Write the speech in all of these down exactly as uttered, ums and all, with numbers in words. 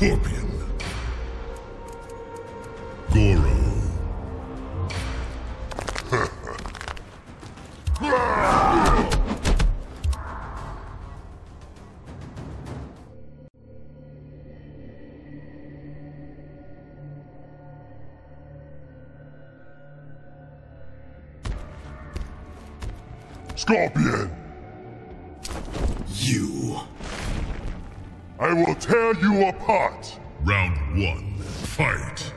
Scorpion. Goro. Scorpion! You... I will tear you apart! Round one, fight!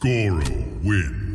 Goro wins.